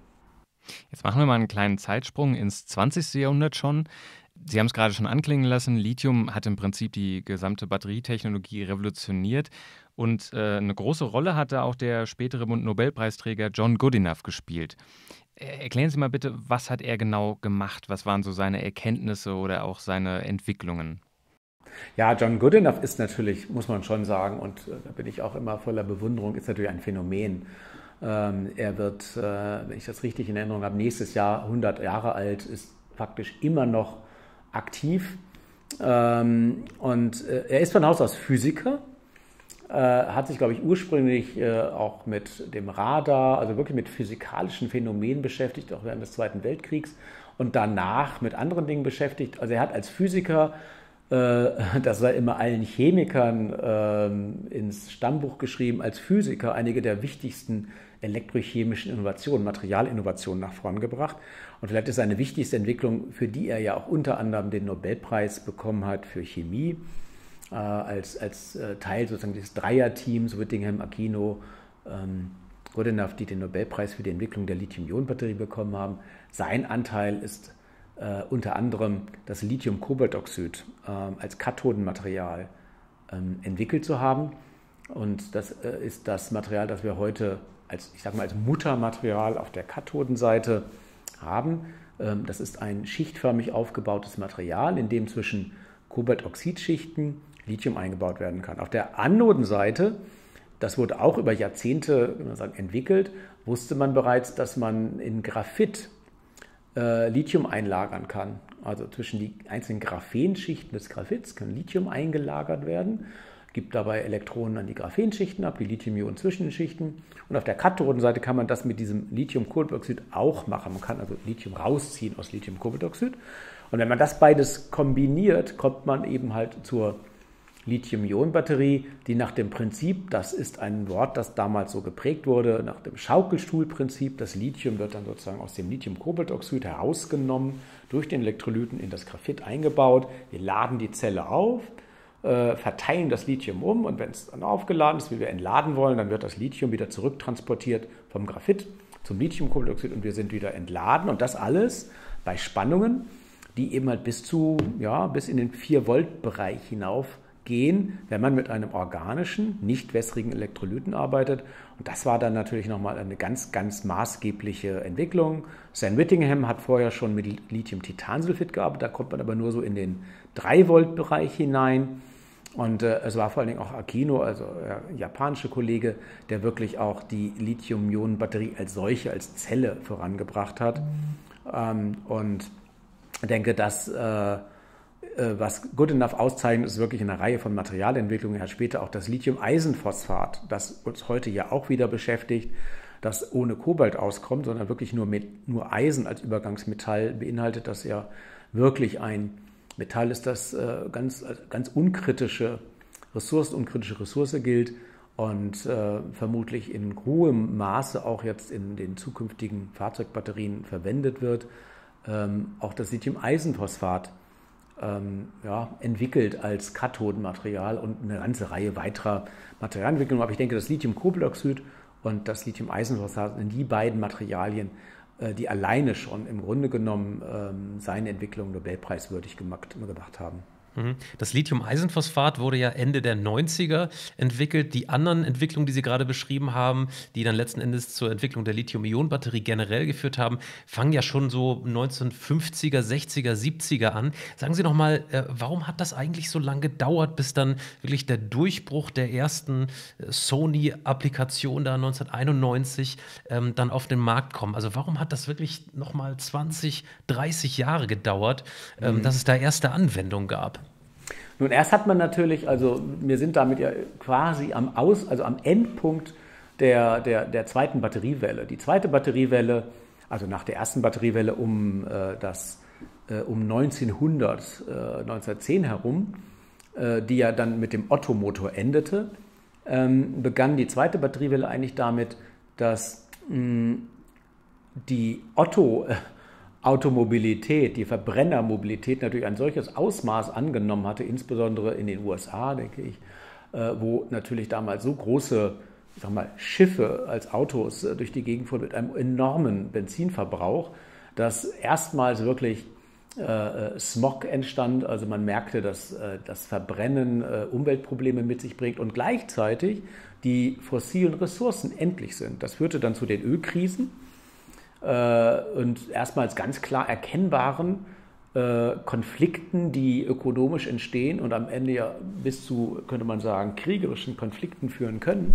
Jetzt machen wir mal einen kleinen Zeitsprung ins zwanzigste Jahrhundert schon. Sie haben es gerade schon anklingen lassen, Lithium hat im Prinzip die gesamte Batterietechnologie revolutioniert und äh, eine große Rolle hat da auch der spätere Nobelpreisträger John Goodenough gespielt. Erklären Sie mal bitte, was hat er genau gemacht? Was waren so seine Erkenntnisse oder auch seine Entwicklungen? Ja, John Goodenough ist natürlich, muss man schon sagen, und da bin ich auch immer voller Bewunderung, ist natürlich ein Phänomen. Ähm, er wird, äh, wenn ich das richtig in Erinnerung habe, nächstes Jahr hundert Jahre alt, ist faktisch immer noch aktiv. Ähm, und äh, er ist von Haus aus Physiker, äh, hat sich, glaube ich, ursprünglich äh, auch mit dem Radar, also wirklich mit physikalischen Phänomenen beschäftigt, auch während des Zweiten Weltkriegs und danach mit anderen Dingen beschäftigt. Also er hat als Physiker, das sei immer allen Chemikern ähm, ins Stammbuch geschrieben, als Physiker einige der wichtigsten elektrochemischen Innovationen, Materialinnovationen nach vorn gebracht. Und vielleicht ist seine wichtigste Entwicklung, für die er ja auch unter anderem den Nobelpreis bekommen hat für Chemie, äh, als, als äh, Teil sozusagen des Dreierteams Whittingham, Aquino, ähm, Goodenough, die den Nobelpreis für die Entwicklung der Lithium-Ionen-Batterie bekommen haben. Sein Anteil ist Uh, unter anderem das Lithium-Cobalt-Oxid uh, als Kathodenmaterial uh, entwickelt zu haben. Und das uh, ist das Material, das wir heute als, ich sag mal, als Muttermaterial auf der Kathodenseite haben. Uh, das ist ein schichtförmig aufgebautes Material, in dem zwischen Kobaltoxidschichten Lithium eingebaut werden kann. Auf der Anodenseite, das wurde auch über Jahrzehnte, wenn man sagt, entwickelt, wusste man bereits, dass man in Graphit Lithium einlagern kann. Also zwischen die einzelnen Graphenschichten des Graphits kann Lithium eingelagert werden, gibt dabei Elektronen an die Graphenschichten ab, die Lithium-Ionen zwischen den Schichten. Und auf der Kathodenseite kann man das mit diesem Lithium-Kobaltoxid auch machen. Man kann also Lithium rausziehen aus Lithium-Kobaltoxid. Und wenn man das beides kombiniert, kommt man eben halt zur Lithium-Ionen-Batterie, die nach dem Prinzip, das ist ein Wort, das damals so geprägt wurde, nach dem Schaukelstuhlprinzip, das Lithium wird dann sozusagen aus dem Lithium-Kobaltoxid herausgenommen, durch den Elektrolyten in das Graphit eingebaut. Wir laden die Zelle auf, äh, verteilen das Lithium um und wenn es dann aufgeladen ist, wie wir entladen wollen, dann wird das Lithium wieder zurücktransportiert vom Graphit zum Lithium-Kobaltoxid und wir sind wieder entladen und das alles bei Spannungen, die eben halt bis zu, ja, bis in den vier Volt Bereich hinauf gehen, wenn man mit einem organischen, nicht wässrigen Elektrolyten arbeitet. Und das war dann natürlich nochmal eine ganz, ganz maßgebliche Entwicklung. Sam Whittingham hat vorher schon mit Lithium-Titansulfid gearbeitet, da kommt man aber nur so in den drei Volt Bereich hinein. Und äh, es war vor allen Dingen auch Akino, also äh, japanischer Kollege, der wirklich auch die Lithium-Ionen-Batterie als solche, als Zelle vorangebracht hat. Mhm. Ähm, und ich denke, dass äh, was Goodenough auszeichnet, ist wirklich eine Reihe von Materialentwicklungen. Er hat später auch das Lithium-Eisenphosphat, das uns heute ja auch wieder beschäftigt, das ohne Kobalt auskommt, sondern wirklich nur, mit, nur Eisen als Übergangsmetall beinhaltet, dass ja wirklich ein Metall ist, das äh, ganz, ganz unkritische Ressource, unkritische Ressource gilt und äh, vermutlich in hohem Maße auch jetzt in den zukünftigen Fahrzeugbatterien verwendet wird. Ähm, auch das Lithium-Eisenphosphat Ähm, ja, entwickelt als Kathodenmaterial und eine ganze Reihe weiterer Materialentwicklungen. Aber ich denke, das Lithium-Kobaltoxid und das Lithium-Eisenphosphat sind die beiden Materialien, die alleine schon im Grunde genommen ähm, seine Entwicklung Nobelpreiswürdig gemacht, gemacht haben. Das Lithium-Eisenphosphat wurde ja Ende der neunziger entwickelt. Die anderen Entwicklungen, die Sie gerade beschrieben haben, die dann letzten Endes zur Entwicklung der Lithium-Ionen-Batterie generell geführt haben, fangen ja schon so neunzehnhundertfünfziger, sechziger, siebziger an. Sagen Sie noch mal, warum hat das eigentlich so lange gedauert, bis dann wirklich der Durchbruch der ersten Sony-Applikation da neunzehnhunderteinundneunzig ähm, dann auf den Markt kommt? Also warum hat das wirklich noch mal zwanzig, dreißig Jahre gedauert, ähm, mhm. dass es da erste Anwendungen gab? Nun, erst hat man natürlich, also wir sind damit ja quasi am Aus, also am Endpunkt der, der, der zweiten Batteriewelle. Die zweite Batteriewelle, also nach der ersten Batteriewelle um, äh, das, äh, um neunzehnhundert, äh, neunzehnhundertzehn herum, äh, die ja dann mit dem Ottomotor endete, ähm, begann die zweite Batteriewelle eigentlich damit, dass mh, die Otto... Äh, Automobilität, die Verbrennermobilität natürlich ein solches Ausmaß angenommen hatte, insbesondere in den U S A, denke ich, wo natürlich damals so große, ich sag mal, Schiffe als Autos durch die Gegend fuhren mit einem enormen Benzinverbrauch, dass erstmals wirklich äh, Smog entstand. Also man merkte, dass äh, das Verbrennen äh, Umweltprobleme mit sich bringt und gleichzeitig die fossilen Ressourcen endlich sind. Das führte dann zu den Ölkrisen und erstmals ganz klar erkennbaren äh, Konflikten, die ökonomisch entstehen und am Ende ja bis zu, könnte man sagen, kriegerischen Konflikten führen können,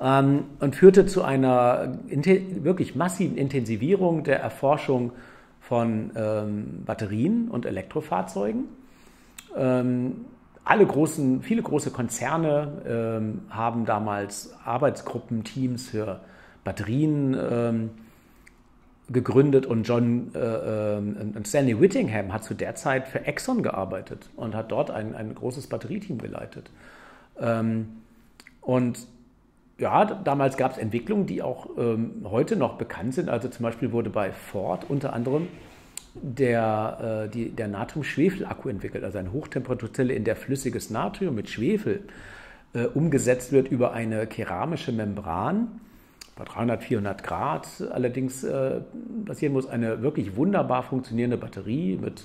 ähm, und führte zu einer wirklich massiven Intensivierung der Erforschung von ähm, Batterien und Elektrofahrzeugen. Ähm, alle großen, viele große Konzerne ähm, haben damals Arbeitsgruppen, Teams für Batterien ähm, gegründet, und John äh, äh, Stanley Whittingham hat zu der Zeit für Exxon gearbeitet und hat dort ein, ein großes Batterieteam geleitet. Ähm, und ja, damals gab es Entwicklungen, die auch ähm, heute noch bekannt sind. Also zum Beispiel wurde bei Ford unter anderem der, äh, die, der Natrium-Schwefel-Akku entwickelt, also eine Hochtemperaturtelle, in der flüssiges Natrium mit Schwefel äh, umgesetzt wird über eine keramische Membran. dreihundert, vierhundert Grad allerdings äh, passieren muss, eine wirklich wunderbar funktionierende Batterie mit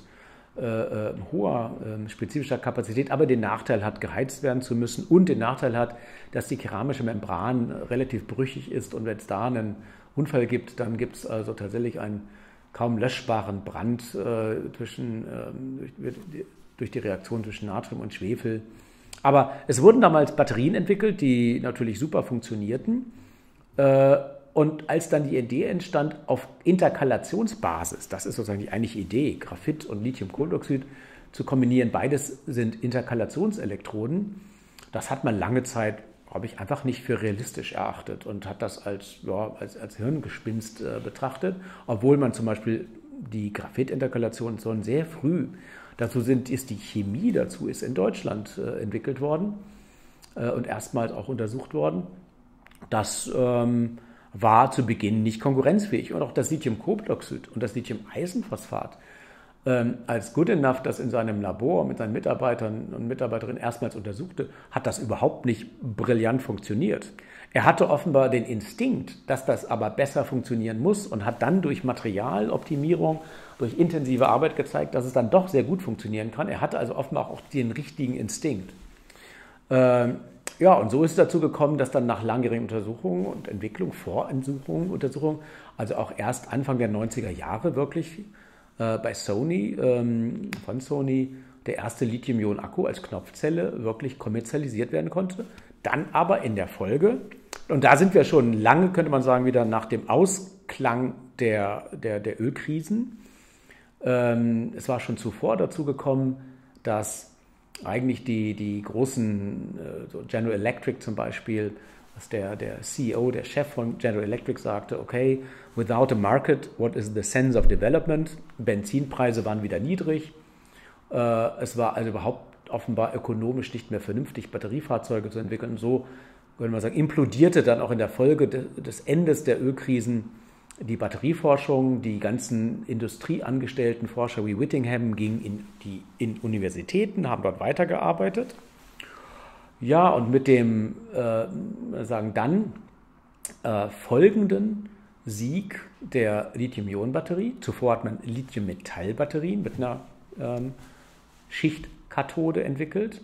äh, äh, hoher äh, spezifischer Kapazität, aber den Nachteil hat, geheizt werden zu müssen, und den Nachteil hat, dass die keramische Membran relativ brüchig ist, und wenn es da einen Unfall gibt, dann gibt es also tatsächlich einen kaum löschbaren Brand äh, zwischen, äh, durch, durch die Reaktion zwischen Natrium und Schwefel. Aber es wurden damals Batterien entwickelt, die natürlich super funktionierten. Und als dann die Idee entstand, auf Interkalationsbasis, das ist sozusagen die eigentliche Idee, Graphit und Lithium-Kohlendioxid zu kombinieren, beides sind Interkalationselektroden, das hat man lange Zeit, glaube ich, einfach nicht für realistisch erachtet und hat das als, ja, als, als Hirngespinst äh, betrachtet, obwohl man zum Beispiel die Graphitinterkalation schon sehr früh, dazu sind, ist die Chemie dazu, ist in Deutschland äh, entwickelt worden äh, und erstmals auch untersucht worden. Das ähm, war zu Beginn nicht konkurrenzfähig. Und auch das Lithium-Cobalt-Oxid und das Lithium-Eisenphosphat, ähm, als Goodenough das in seinem Labor mit seinen Mitarbeitern und Mitarbeiterinnen erstmals untersuchte, hat das überhaupt nicht brillant funktioniert. Er hatte offenbar den Instinkt, dass das aber besser funktionieren muss, und hat dann durch Materialoptimierung, durch intensive Arbeit gezeigt, dass es dann doch sehr gut funktionieren kann. Er hatte also offenbar auch den richtigen Instinkt. Ähm, Ja, und so ist es dazu gekommen, dass dann nach langjährigen Untersuchungen und Entwicklung, Voruntersuchungen, Untersuchungen, also auch erst Anfang der neunziger Jahre wirklich äh, bei Sony, ähm, von Sony, der erste Lithium-Ionen-Akku als Knopfzelle wirklich kommerzialisiert werden konnte. Dann aber in der Folge, und da sind wir schon lange, könnte man sagen, wieder nach dem Ausklang der, der, der Ölkrisen. Ähm, es war schon zuvor dazu gekommen, dass eigentlich die, die großen, so General Electric zum Beispiel, was der, der C E O, der Chef von General Electric sagte, okay, without a market, what is the sense of development? Benzinpreise waren wieder niedrig. Es war also überhaupt offenbar ökonomisch nicht mehr vernünftig, Batteriefahrzeuge zu entwickeln. Und so, würde man sagen, implodierte dann auch in der Folge des Endes der Ölkrisen die Batterieforschung. Die ganzen industrieangestellten Forscher wie Whittingham gingen in, die, in Universitäten, haben dort weitergearbeitet. Ja, und mit dem äh, sagen dann äh, folgenden Sieg der Lithium-Ionen-Batterie. Zuvor hat man Lithium-Metall-Batterien mit einer ähm, Schichtkathode entwickelt.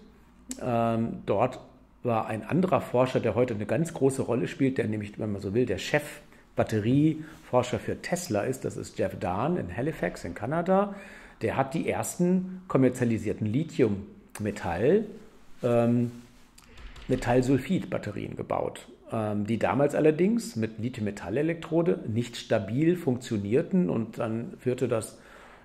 Ähm, dort war ein anderer Forscher, der heute eine ganz große Rolle spielt, der nämlich, wenn man so will, der Chef-Batterieforscher für Tesla ist. Das ist Jeff Dahn in Halifax in Kanada. Der hat die ersten kommerzialisierten Lithium-Metall- ähm, Metallsulfid-Batterien gebaut, die damals allerdings mit Lithium-Metall-Elektrode nicht stabil funktionierten, und dann führte das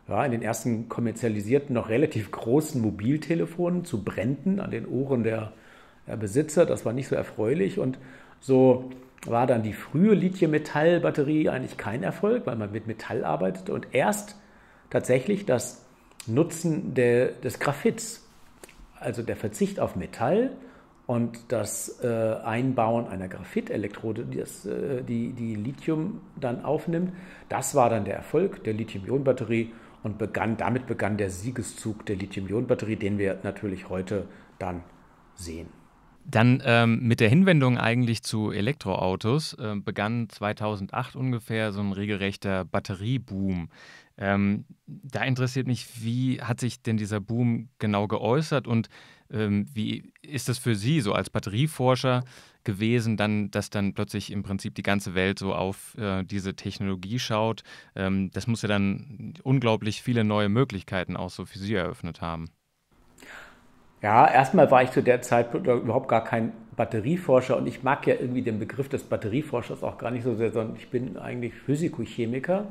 ja, in den ersten kommerzialisierten, noch relativ großen Mobiltelefonen zu Bränden an den Ohren der, der Besitzer. Das war nicht so erfreulich, und so war dann die frühe Lithium-Metall-Batterie eigentlich kein Erfolg, weil man mit Metall arbeitete, und erst tatsächlich das Nutzen der, des Graphits, also der Verzicht auf Metall, und das äh, Einbauen einer Graphitelektrode, die, das, äh, die, die Lithium dann aufnimmt, das war dann der Erfolg der Lithium-Ionen-Batterie, und begann, damit begann der Siegeszug der Lithium-Ionen-Batterie, den wir natürlich heute dann sehen. Dann ähm, mit der Hinwendung eigentlich zu Elektroautos äh, begann zweitausendacht ungefähr so ein regelrechter Batterieboom. Ähm, da interessiert mich, wie hat sich denn dieser Boom genau geäußert, und ähm, wie ist das für Sie so als Batterieforscher gewesen, dann, dass dann plötzlich im Prinzip die ganze Welt so auf äh, diese Technologie schaut? Ähm, das muss ja dann unglaublich viele neue Möglichkeiten auch so für Sie eröffnet haben. Ja, erstmal war ich zu der Zeit überhaupt gar kein Batterieforscher, und ich mag ja irgendwie den Begriff des Batterieforschers auch gar nicht so sehr, sondern ich bin eigentlich Physikochemiker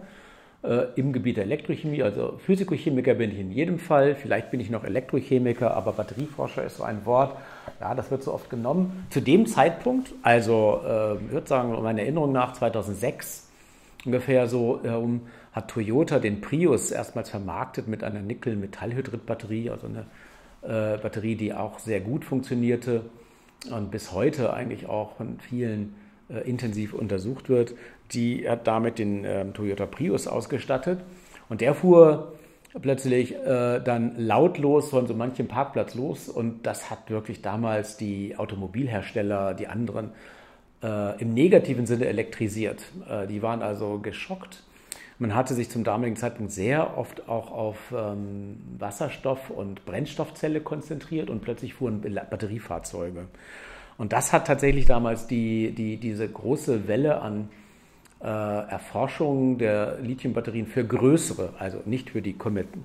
äh, im Gebiet der Elektrochemie. Also Physikochemiker bin ich in jedem Fall, vielleicht bin ich noch Elektrochemiker, aber Batterieforscher ist so ein Wort, ja, das wird so oft genommen. Zu dem Zeitpunkt, also äh, ich würde sagen, meiner Erinnerung nach zweitausendsechs ungefähr so herum, äh, hat Toyota den Prius erstmals vermarktet mit einer Nickel-Metallhydrid-Batterie, also eine Batterie, die auch sehr gut funktionierte und bis heute eigentlich auch von vielen äh, intensiv untersucht wird. Die hat damit den ähm, Toyota Prius ausgestattet, und der fuhr plötzlich äh, dann lautlos von so manchem Parkplatz los, und das hat wirklich damals die Automobilhersteller, die anderen, äh, im negativen Sinne elektrisiert. Äh, die waren also geschockt. Man hatte sich zum damaligen Zeitpunkt sehr oft auch auf ähm, Wasserstoff- und Brennstoffzelle konzentriert, und plötzlich fuhren Batteriefahrzeuge. Und das hat tatsächlich damals die, die, diese große Welle an äh, Erforschung der Lithium-Batterien für größere, also nicht für die,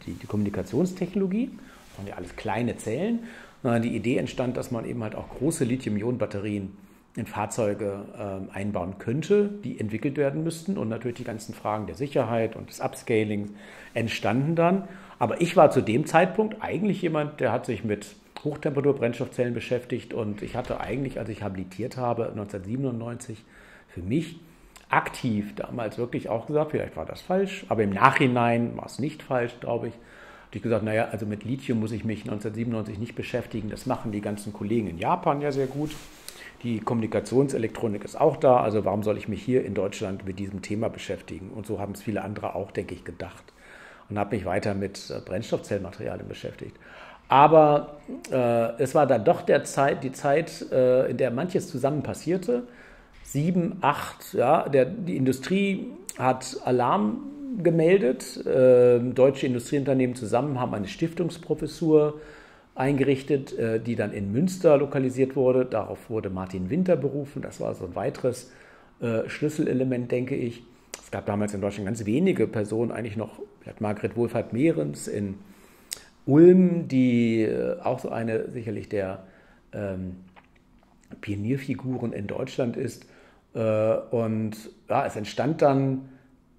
die, die Kommunikationstechnologie, das waren ja alles kleine Zellen, sondern die Idee entstand, dass man eben halt auch große Lithium-Ionen-Batterien in Fahrzeuge äh, einbauen könnte, die entwickelt werden müssten, und natürlich die ganzen Fragen der Sicherheit und des Upscalings entstanden dann. Aber ich war zu dem Zeitpunkt eigentlich jemand, der hat sich mit Hochtemperatur-Brennstoffzellen beschäftigt, und ich hatte eigentlich, als ich habilitiert habe, neunzehnhundertsiebenundneunzig, für mich aktiv damals wirklich auch gesagt, vielleicht war das falsch, aber im Nachhinein war es nicht falsch, glaube ich, habe ich gesagt, naja, also mit Lithium muss ich mich neunzehnhundertsiebenundneunzig nicht beschäftigen, das machen die ganzen Kollegen in Japan ja sehr gut. Die Kommunikationselektronik ist auch da, also warum soll ich mich hier in Deutschland mit diesem Thema beschäftigen? Und so haben es viele andere auch, denke ich, gedacht, und habe mich weiter mit Brennstoffzellmaterialien beschäftigt. Aber äh, es war dann doch der Zeit, die Zeit, äh, in der manches zusammen passierte. Sieben, acht, ja, der, die Industrie hat Alarm gemeldet. Äh, deutsche Industrieunternehmen zusammen haben eine Stiftungsprofessur eingerichtet, die dann in Münster lokalisiert wurde. Darauf wurde Martin Winter berufen. Das war so ein weiteres äh, Schlüsselelement, denke ich. Es gab damals in Deutschland ganz wenige Personen, eigentlich noch Margret Wohlfahrt-Mehrens in Ulm, die äh, auch so eine sicherlich der ähm, Pionierfiguren in Deutschland ist. Äh, und ja, es entstand dann,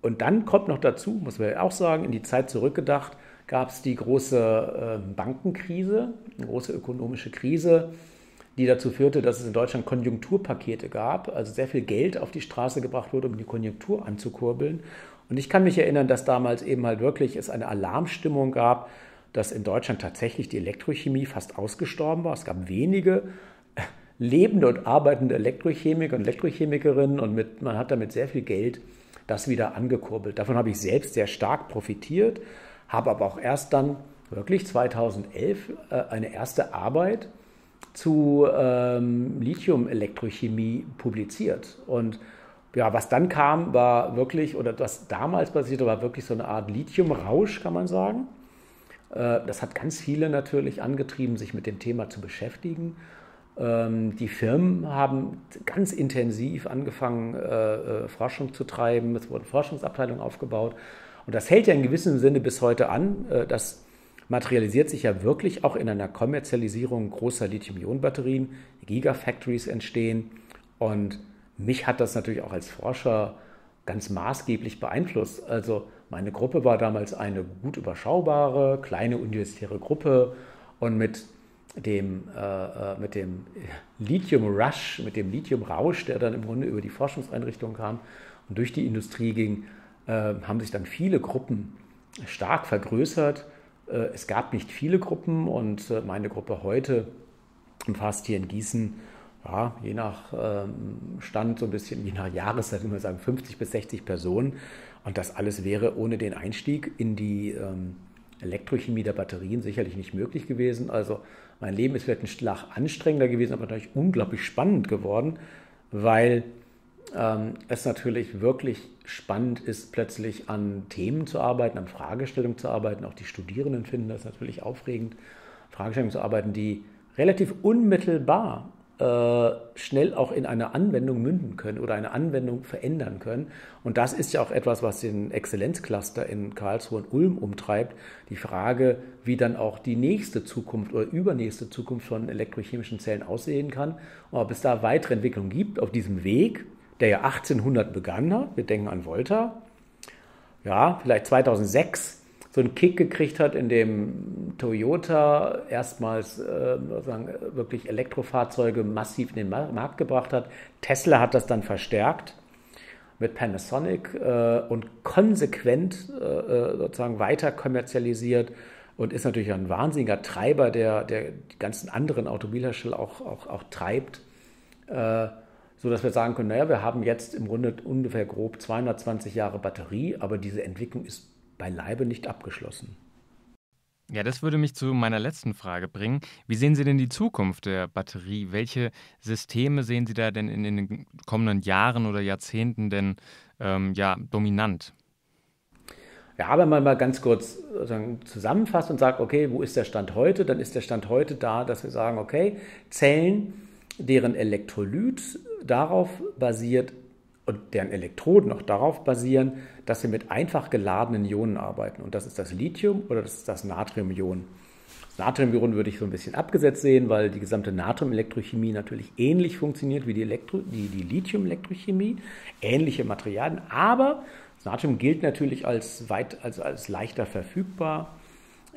und dann kommt noch dazu, muss man ja auch sagen, in die Zeit zurückgedacht, gab es die große Bankenkrise, eine große ökonomische Krise, die dazu führte, dass es in Deutschland Konjunkturpakete gab, also sehr viel Geld auf die Straße gebracht wurde, um die Konjunktur anzukurbeln. Und ich kann mich erinnern, dass damals eben halt wirklich es eine Alarmstimmung gab, dass in Deutschland tatsächlich die Elektrochemie fast ausgestorben war. Es gab wenige lebende und arbeitende Elektrochemiker und Elektrochemikerinnen, und mit, man hat damit sehr viel Geld das wieder angekurbelt. Davon habe ich selbst sehr stark profitiert. Habe aber auch erst dann wirklich zweitausendelf äh, eine erste Arbeit zu ähm, Lithium-Elektrochemie publiziert. Und ja, was dann kam, war wirklich, oder was damals passierte, war wirklich so eine Art Lithium-Rausch, kann man sagen. Das hat ganz viele natürlich angetrieben, sich mit dem Thema zu beschäftigen. Die Firmen haben ganz intensiv angefangen, Forschung zu treiben. Es wurden Forschungsabteilungen aufgebaut. Und das hält ja in gewissem Sinne bis heute an. Das materialisiert sich ja wirklich auch in einer Kommerzialisierung großer Lithium-Ionen-Batterien. Gigafactories entstehen. Und mich hat das natürlich auch als Forscher ganz maßgeblich beeinflusst. Also meine Gruppe war damals eine gut überschaubare, kleine universitäre Gruppe. Und mit dem, äh, mit dem Lithium-Rush, mit dem Lithium-Rausch, der dann im Grunde über die Forschungseinrichtungen kam und durch die Industrie ging, äh, haben sich dann viele Gruppen stark vergrößert. Äh, es gab nicht viele Gruppen und äh, meine Gruppe heute umfasst hier in Gießen, ja, je nach ähm, Stand, so ein bisschen, je nach Jahreszeit, würde man sagen, fünfzig bis sechzig Personen. Und das alles wäre ohne den Einstieg in die ähm, Elektrochemie der Batterien sicherlich nicht möglich gewesen. Also mein Leben ist vielleicht ein Schlag anstrengender gewesen, aber natürlich unglaublich spannend geworden, weil ähm, es natürlich wirklich spannend ist, plötzlich an Themen zu arbeiten, an Fragestellungen zu arbeiten. Auch die Studierenden finden das natürlich aufregend, Fragestellungen zu arbeiten, die relativ unmittelbar schnell auch in eine Anwendung münden können oder eine Anwendung verändern können. Und das ist ja auch etwas, was den Exzellenzcluster in Karlsruhe und Ulm umtreibt. Die Frage, wie dann auch die nächste Zukunft oder übernächste Zukunft von elektrochemischen Zellen aussehen kann. Und ob es da weitere Entwicklungen gibt auf diesem Weg, der ja achtzehnhundert begann hat. Wir denken an Volta. Ja, vielleicht zweitausendsechs. So einen Kick gekriegt hat, in dem Toyota erstmals äh, sagen, wirklich Elektrofahrzeuge massiv in den Markt gebracht hat. Tesla hat das dann verstärkt mit Panasonic äh, und konsequent äh, sozusagen weiter kommerzialisiert und ist natürlich ein wahnsinniger Treiber, der, der die ganzen anderen Automobilhersteller auch, auch, auch treibt, äh, sodass wir sagen können, naja, wir haben jetzt im Grunde ungefähr grob zweihundertzwanzig Jahre Batterie, aber diese Entwicklung ist beileibe nicht abgeschlossen. Ja, das würde mich zu meiner letzten Frage bringen. Wie sehen Sie denn die Zukunft der Batterie? Welche Systeme sehen Sie da denn in den kommenden Jahren oder Jahrzehnten denn ähm, ja, dominant? Ja, aber wenn man mal ganz kurz zusammenfasst und sagt, okay, wo ist der Stand heute? Dann ist der Stand heute da, dass wir sagen, okay, Zellen, deren Elektrolyt darauf basiert, und deren Elektroden auch darauf basieren, dass sie mit einfach geladenen Ionen arbeiten. Und das ist das Lithium oder das ist das Natriumion. Das Natriumion würde ich so ein bisschen abgesetzt sehen, weil die gesamte Natriumelektrochemie natürlich ähnlich funktioniert wie die, Elektro die, die Lithium-Elektrochemie, ähnliche Materialien. Aber das Natrium gilt natürlich als, weit, als, als leichter verfügbar.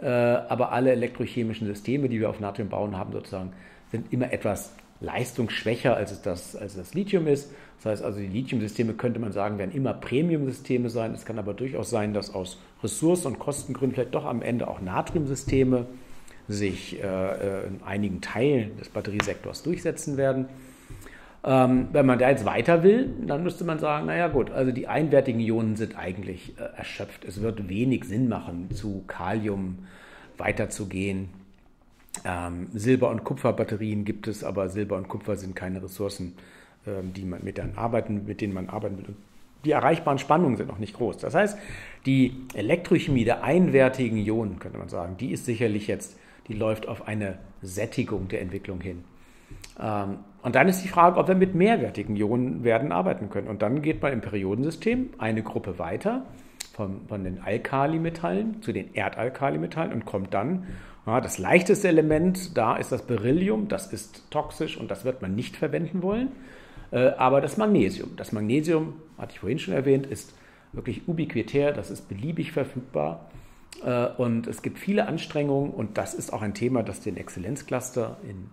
Äh, aber alle elektrochemischen Systeme, die wir auf Natrium bauen haben, sozusagen, sind immer etwas leistungsschwächer, als es das, als das Lithium ist. Das heißt also, die Lithium-Systeme, könnte man sagen, werden immer Premium-Systeme sein. Es kann aber durchaus sein, dass aus Ressourcen- und Kostengründen vielleicht doch am Ende auch Natrium-Systeme sich äh, in einigen Teilen des Batteriesektors durchsetzen werden. Ähm, wenn man da jetzt weiter will, dann müsste man sagen, naja gut, also die einwertigen Ionen sind eigentlich äh, erschöpft. Es wird wenig Sinn machen, zu Kalium weiterzugehen. Ähm, Silber- und Kupferbatterien gibt es, aber Silber und Kupfer sind keine Ressourcen, ähm, die man mit, denen arbeiten, mit denen man arbeiten will. Und die erreichbaren Spannungen sind noch nicht groß. Das heißt, die Elektrochemie der einwertigen Ionen, könnte man sagen, die ist sicherlich jetzt, die läuft auf eine Sättigung der Entwicklung hin. Ähm, und dann ist die Frage, ob wir mit mehrwertigen Ionen werden arbeiten können. Und dann geht man im Periodensystem eine Gruppe weiter von, von den Alkalimetallen zu den Erdalkalimetallen und kommt dann. Ja, das leichteste Element, da ist das Beryllium, das ist toxisch und das wird man nicht verwenden wollen. Äh, aber das Magnesium, das Magnesium, hatte ich vorhin schon erwähnt, ist wirklich ubiquitär, das ist beliebig verfügbar äh, und es gibt viele Anstrengungen und das ist auch ein Thema, das den Exzellenzcluster in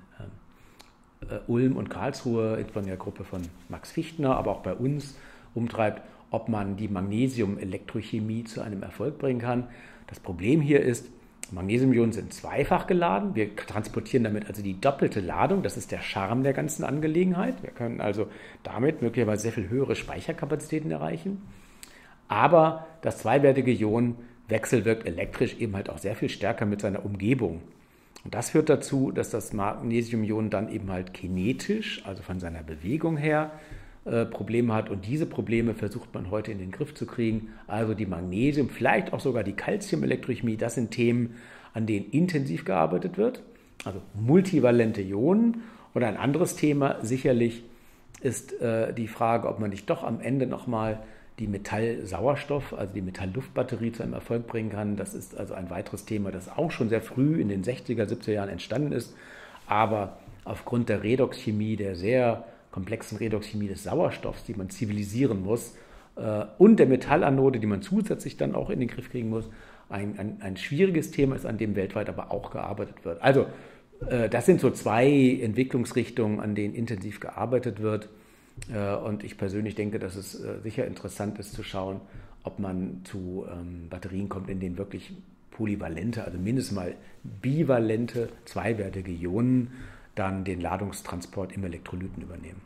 äh, Ulm und Karlsruhe, von der Gruppe von Max Fichtner, aber auch bei uns umtreibt, ob man die Magnesium-Elektrochemie zu einem Erfolg bringen kann. Das Problem hier ist, Magnesiumionen sind zweifach geladen. Wir transportieren damit also die doppelte Ladung. Das ist der Charme der ganzen Angelegenheit. Wir können also damit möglicherweise sehr viel höhere Speicherkapazitäten erreichen. Aber das zweiwertige Ion wechselwirkt elektrisch eben halt auch sehr viel stärker mit seiner Umgebung. Und das führt dazu, dass das Magnesiumion dann eben halt kinetisch, also von seiner Bewegung her, äh, Probleme hat. Und diese Probleme versucht man heute in den Griff zu kriegen. Also die Magnesium, vielleicht auch sogar die Calcium-Elektrochemie, das sind Themen, an denen intensiv gearbeitet wird. Also multivalente Ionen. Und ein anderes Thema sicherlich ist äh, die Frage, ob man nicht doch am Ende nochmal die Metall-Sauerstoff, also die Metall-Luft-Batterie zu einem Erfolg bringen kann. Das ist also ein weiteres Thema, das auch schon sehr früh in den sechziger, siebziger Jahren entstanden ist. Aber aufgrund der Redoxchemie, der sehr komplexen Redoxchemie des Sauerstoffs, die man zivilisieren muss, äh, und der Metallanode, die man zusätzlich dann auch in den Griff kriegen muss, ein, ein, ein schwieriges Thema ist, an dem weltweit aber auch gearbeitet wird. Also äh, das sind so zwei Entwicklungsrichtungen, an denen intensiv gearbeitet wird. Und ich persönlich denke, dass es sicher interessant ist zu schauen, ob man zu Batterien kommt, in denen wirklich polyvalente, also mindestens mal bivalente, zweiwertige Ionen dann den Ladungstransport im Elektrolyten übernehmen.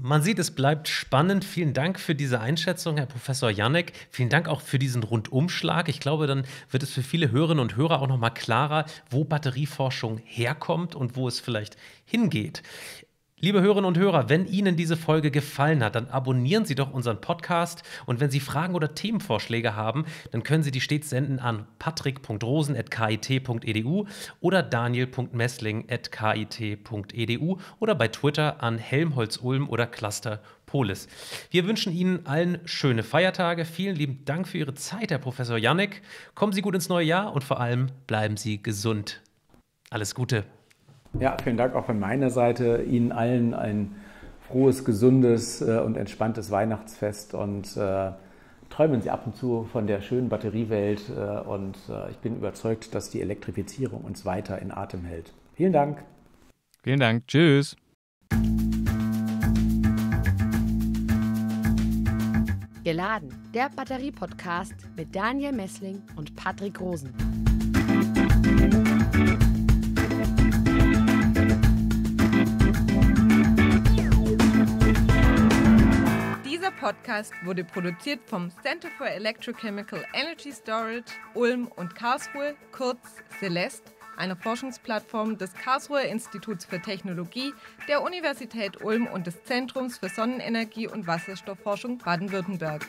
Man sieht, es bleibt spannend. Vielen Dank für diese Einschätzung, Herr Professor Janek. Vielen Dank auch für diesen Rundumschlag. Ich glaube, dann wird es für viele Hörerinnen und Hörer auch noch mal klarer, wo Batterieforschung herkommt und wo es vielleicht hingeht. Liebe Hörerinnen und Hörer, wenn Ihnen diese Folge gefallen hat, dann abonnieren Sie doch unseren Podcast. Und wenn Sie Fragen oder Themenvorschläge haben, dann können Sie die stets senden an patrick punkt rosen at k i t punkt e d u oder daniel punkt messling at k i t punkt e d u oder bei Twitter an helmholtz ulm oder Cluster Polis. Wir wünschen Ihnen allen schöne Feiertage. Vielen lieben Dank für Ihre Zeit, Herr Professor Janek. Kommen Sie gut ins neue Jahr und vor allem bleiben Sie gesund. Alles Gute. Ja, vielen Dank auch von meiner Seite. Ihnen allen ein frohes, gesundes und entspanntes Weihnachtsfest und äh, träumen Sie ab und zu von der schönen Batteriewelt äh, und äh, ich bin überzeugt, dass die Elektrifizierung uns weiter in Atem hält. Vielen Dank. Vielen Dank. Tschüss. Geladen, der Batterie-Podcast mit Daniel Messling und Patrick Rosen. Der Podcast wurde produziert vom Center for Electrochemical Energy Storage Ulm und Karlsruhe, kurz CELEST, einer Forschungsplattform des Karlsruher Instituts für Technologie, der Universität Ulm und des Zentrums für Sonnenenergie und Wasserstoffforschung Baden-Württemberg.